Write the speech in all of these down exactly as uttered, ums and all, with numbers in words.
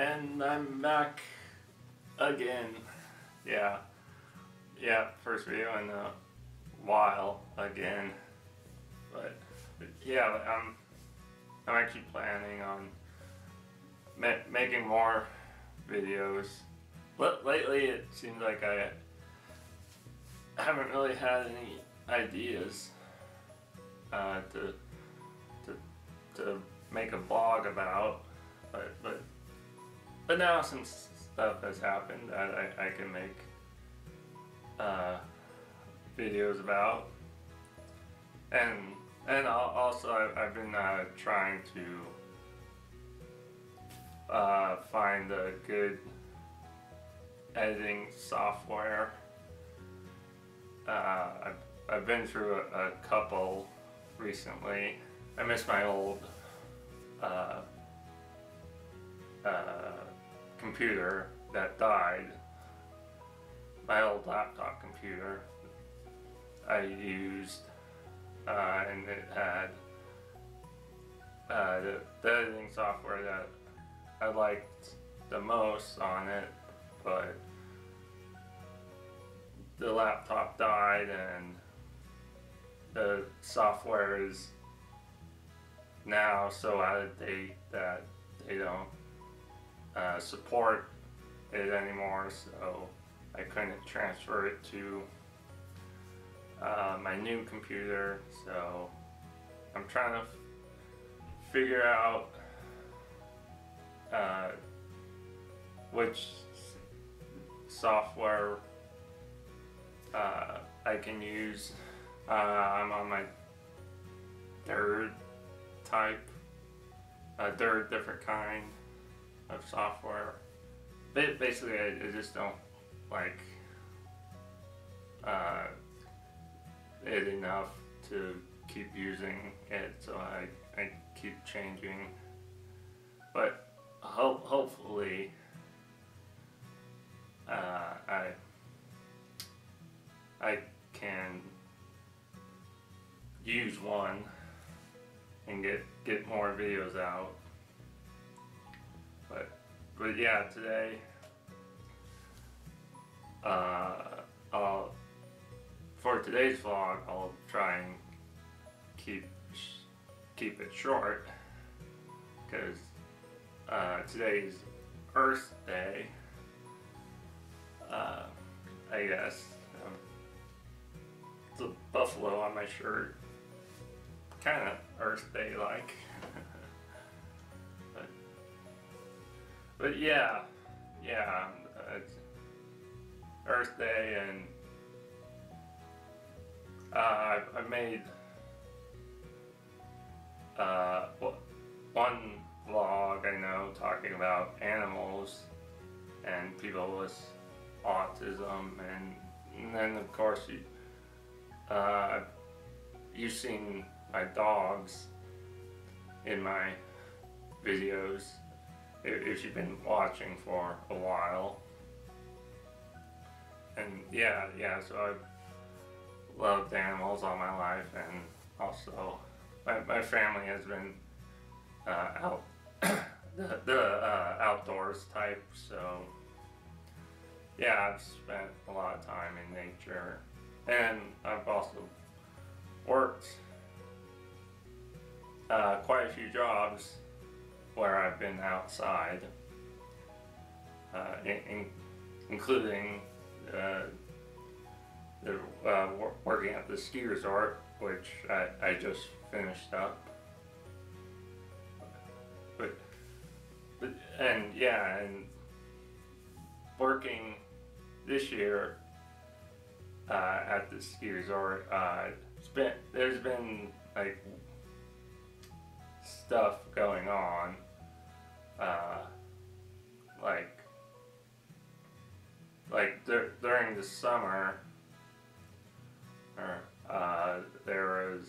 And I'm back again. Yeah. Yeah, first video in a while again. But, but yeah, but I'm, I'm actually planning on ma making more videos. But lately it seems like I haven't really had any ideas uh, to, to, to make a vlog about. But, but But now, since stuff has happened, I, I, I can make uh, videos about, and and also I, I've been uh, trying to uh, find a good editing software. Uh, I've, I've been through a, a couple recently. I miss my old uh, uh, computer that died, my old laptop computer I used, uh, and it had uh, the, the editing software that I liked the most on it, but the laptop died and the software is now so out of date that they don't Uh, support it anymore, so I couldn't transfer it to uh, my new computer. So I'm trying to f figure out uh, which software uh, I can use. Uh, I'm on my third type, uh, third different kind of software. Basically, I, I just don't like uh, it enough to keep using it, so I, I keep changing. But ho hopefully, uh, I I can use one and get get more videos out. But, but yeah, today uh, I'll, for today's vlog, I'll try and keep keep it short, because uh, today's Earth Day, uh, I guess. Um, it's a buffalo on my shirt, kind of Earth Day like. But yeah, yeah, it's Earth Day, and uh, I, I made uh, one vlog, I know, talking about animals and people with autism, and, and then of course you, uh, you've seen my dogs in my videos, if you've been watching for a while. And yeah, yeah, so I've loved animals all my life, and also my, my family has been uh, out the, the uh, outdoors type, so yeah, I've spent a lot of time in nature, and I've also worked uh, quite a few jobs where I've been outside, uh, in, in, including uh, the, uh, working at the ski resort, which I, I just finished up. But, but and yeah, and working this year uh, at the ski resort, uh, it's been, there's been like stuff going on, uh, like, like dur during the summer, or, uh, there was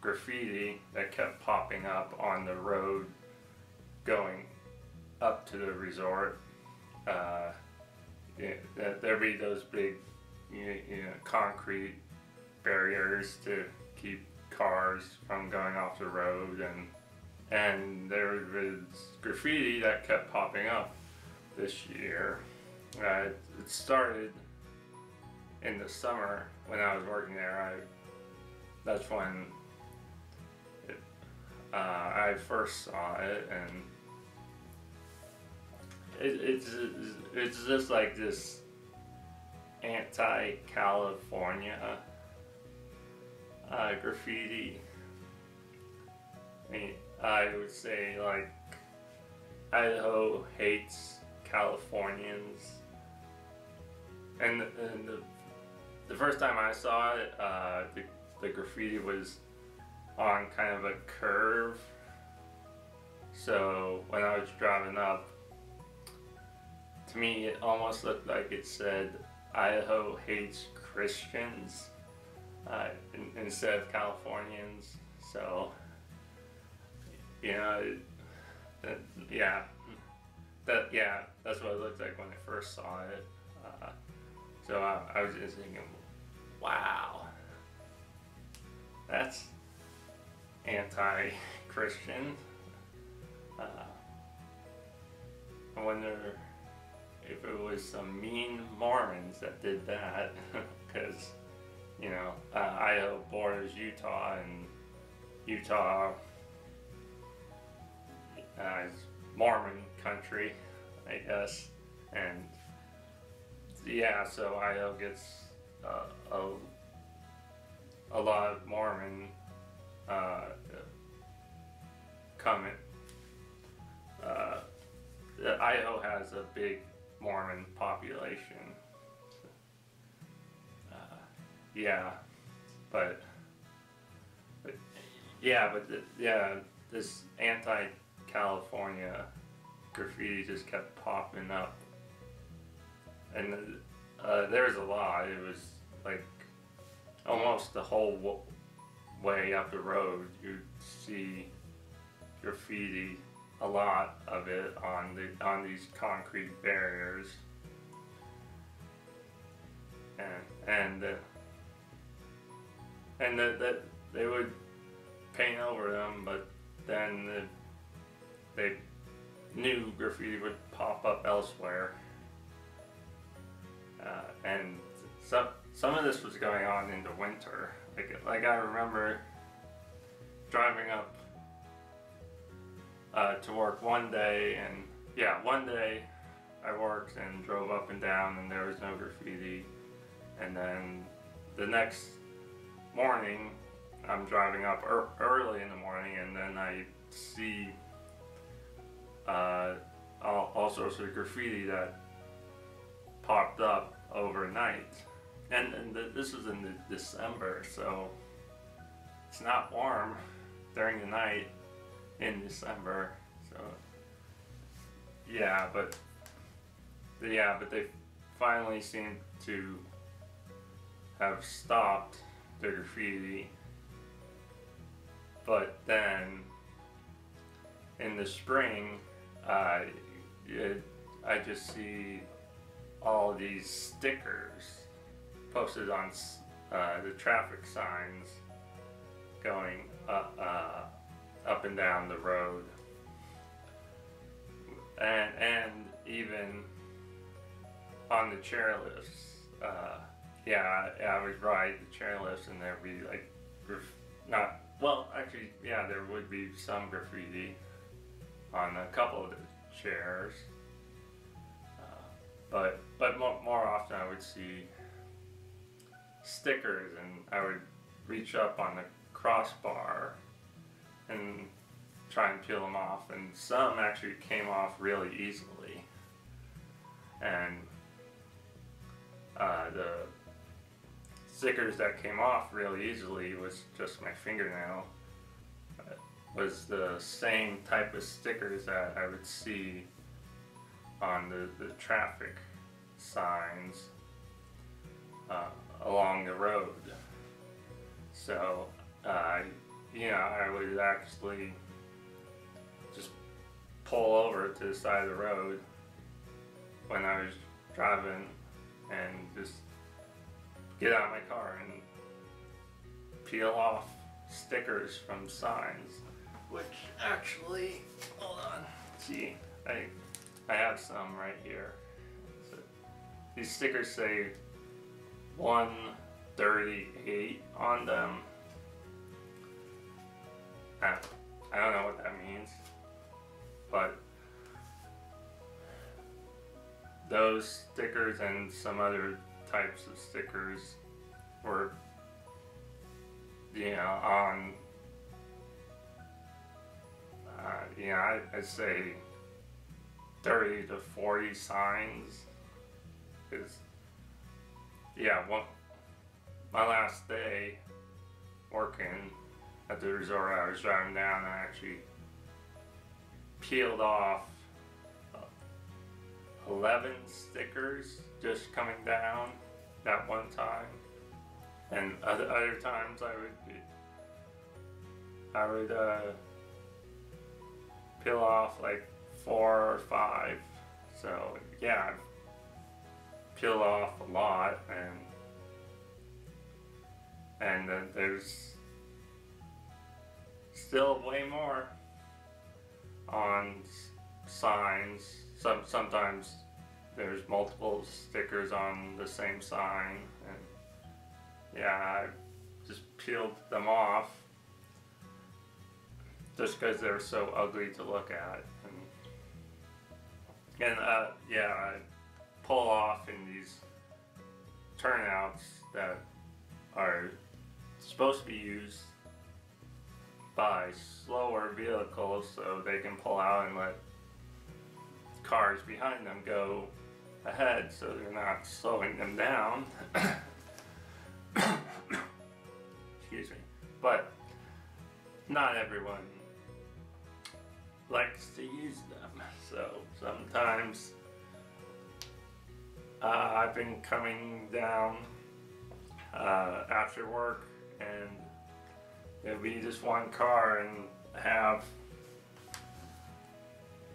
graffiti that kept popping up on the road going up to the resort. Uh, you know, there'd be those big, you know, concrete barriers to keep cars from going off the road, and and there was graffiti that kept popping up this year. Uh, it started in the summer when I was working there. I that's when it, uh, I first saw it, and it, it's it's just like this anti-California uh, graffiti. I mean, I would say like Idaho hates Californians, and and the the first time I saw it, uh, the the graffiti was on kind of a curve. So when I was driving up, to me it almost looked like it said Idaho hates Christians uh, in, instead of Californians. So you know, it, that, yeah, that yeah, that's what it looked like when I first saw it. Uh, so I, I was just thinking, wow, that's anti-Christian. Uh, I wonder if it was some mean Mormons that did that, because you know, uh, Idaho borders Utah, and Utah uh, is Mormon country, I guess. And yeah, so Idaho gets uh, a a lot of Mormon uh, comment. Uh, Idaho has a big Mormon population. Uh, yeah, but, but yeah, but the, yeah, this anti-California graffiti just kept popping up, and uh, there was a lot. It was like almost the whole w way up the road. You'd see graffiti. A lot of it on the on these concrete barriers, and and uh, and that the, they would paint over them, but then the, they new graffiti would pop up elsewhere, uh, and some some of this was going on in the winter. Like like I remember driving up Uh, to work one day, and yeah, one day I worked and drove up and down, and there was no graffiti. And then the next morning, I'm driving up er early in the morning, and then I see uh, all, all sorts of graffiti that popped up overnight. And, and the, this was in the December, so it's not warm during the night in December, so yeah, but yeah, but they finally seem to have stopped the graffiti. But then in the spring, uh, it, I just see all these stickers posted on uh, the traffic signs going up. Uh, uh, up and down the road, and and even on the chairlifts. Uh, yeah, I, I would ride the chairlifts, and there'd be like not well, actually, yeah, there would be some graffiti on a couple of the chairs, uh, but but more, more often I would see stickers, and I would reach up on the crossbar and try and peel them off, and some actually came off really easily. And uh, the stickers that came off really easily was just my fingernail. It was the same type of stickers that I would see on the, the traffic signs uh, along the road. So I uh, you know, I would actually just pull over to the side of the road when I was driving and just get out of my car and peel off stickers from signs, which actually, hold on, see, I I have some right here. So these stickers say one thirty-eight on them. I don't know what that means, but those stickers and some other types of stickers were, you know, on, uh, you know, I, I'd say thirty to forty signs. Because, yeah, well, my last day working at the resort, I was driving down and I actually peeled off eleven stickers just coming down that one time, and other, other times I would I would uh, peel off like four or five. So yeah, I peel off a lot, and and uh, there's still way more on signs. Some, sometimes there's multiple stickers on the same sign, and yeah, I just peeled them off just because they're so ugly to look at. And, and uh, yeah, I pull off in these turnouts that are supposed to be used by slower vehicles so they can pull out and let cars behind them go ahead so they're not slowing them down. Excuse me. But not everyone likes to use them, so sometimes uh, I've been coming down uh, after work and there'll be just one car and have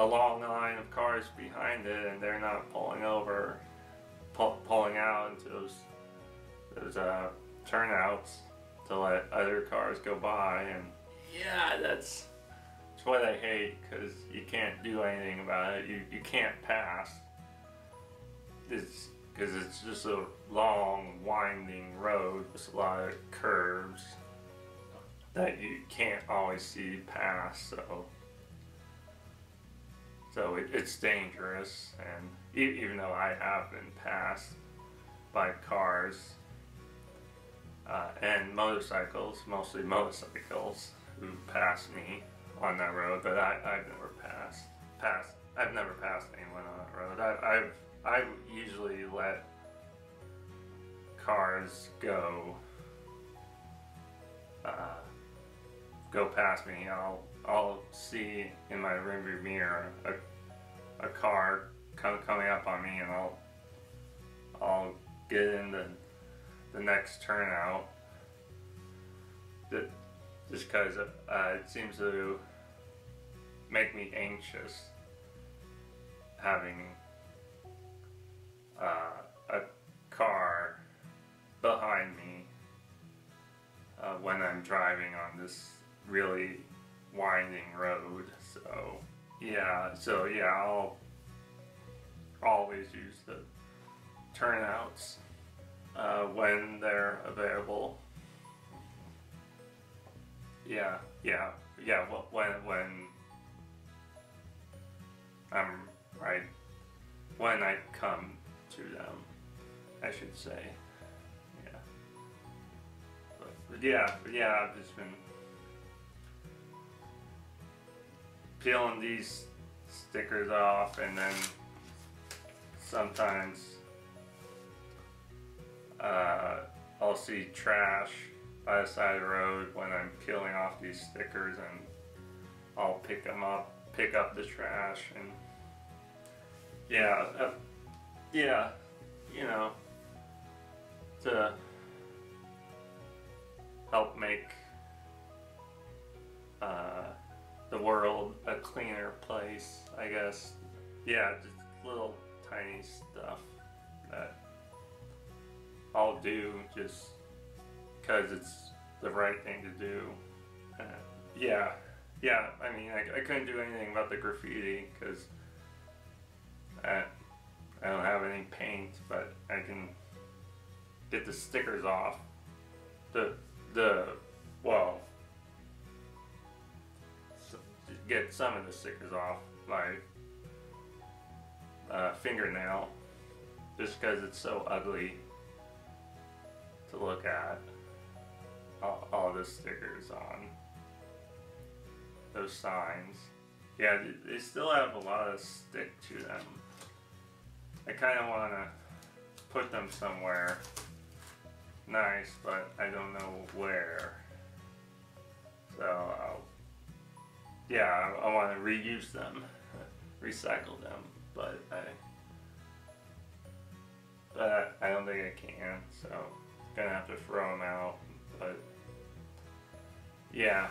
a long line of cars behind it, and they're not pulling over, pull, pulling out into those those uh, turnouts to let other cars go by. And yeah, that's that's what I hate, because you can't do anything about it. You you can't pass. It's because it's just a long, winding road with a lot of curves that you can't always see past. So. So it, it's dangerous, and e even though I have been passed by cars uh, and motorcycles, mostly motorcycles, who passed me on that road, but I, I've never passed passed. I've never passed anyone on that road. I, I've I usually let cars go uh, go past me. I'll. I'll see in my rearview mirror a, a car come, coming up on me, and I'll I'll get in the, the next turnout. That, just because uh, it seems to make me anxious having uh, a car behind me uh, when I'm driving on this really winding road. So yeah, so yeah, I'll always use the turnouts uh, when they're available. Yeah, yeah, yeah. Well, when when I'm right, when I come to them, I should say. Yeah. But, but yeah, but yeah. I've just been peeling these stickers off, and then sometimes uh, I'll see trash by the side of the road when I'm peeling off these stickers, and I'll pick them up, pick up the trash, and yeah, uh, yeah, you know, to help make uh, the world a cleaner place, I guess. Yeah, just little tiny stuff that I'll do just because it's the right thing to do. Uh, yeah, yeah, I mean, I, I couldn't do anything about the graffiti because get the stickers off. The, the, well, get some of the stickers off, like uh, fingernail, just because it's so ugly to look at. All, all the stickers on those signs. Yeah, they still have a lot of stick to them. I kind of want to put them somewhere nice, but I don't know where. So, uh, yeah, I, I want to reuse them, recycle them, but I, but I don't think I can, so I'm gonna have to throw them out. But yeah,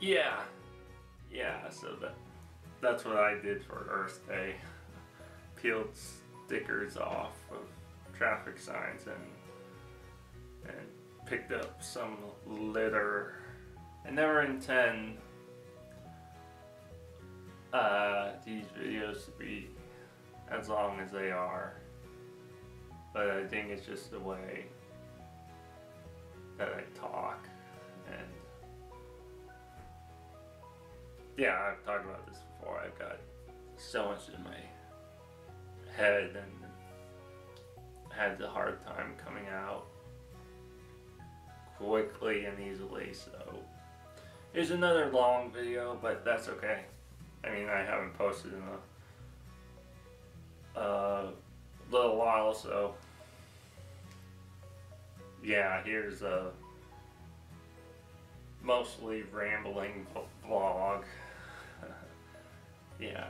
yeah, yeah. So that that's what I did for Earth Day. Peeled stickers off of traffic signs and and picked up some litter. I never intend uh, these videos to be as long as they are. But I think it's just the way that I talk, and yeah, I've talked about this before. I've got so much in my head and had a hard time coming out quickly and easily, so here's another long video, but that's okay. I mean, I haven't posted in a uh, little while, so yeah, here's a mostly rambling vlog. Yeah,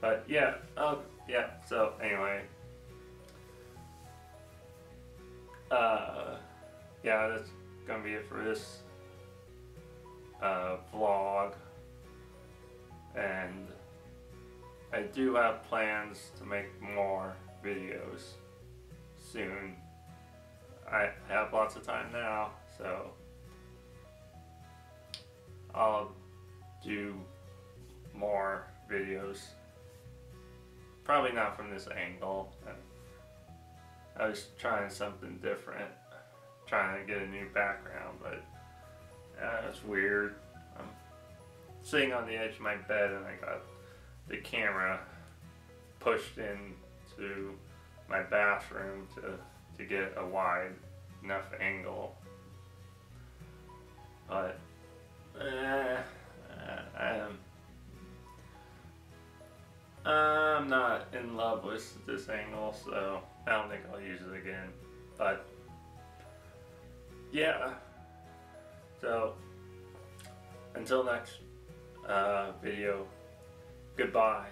but yeah, oh yeah, so anyway, uh yeah, that's gonna be it for this uh vlog, and I do have plans to make more videos soon. I have lots of time now, so I'll do more videos. Probably not from this angle. I was trying something different, trying to get a new background, but uh, it's weird. I'm sitting on the edge of my bed and I got the camera pushed into my bathroom to, to get a wide enough angle. But eh, I'm, I'm not in love with this angle, so I don't think I'll use it again. But yeah, so until next uh, video, goodbye.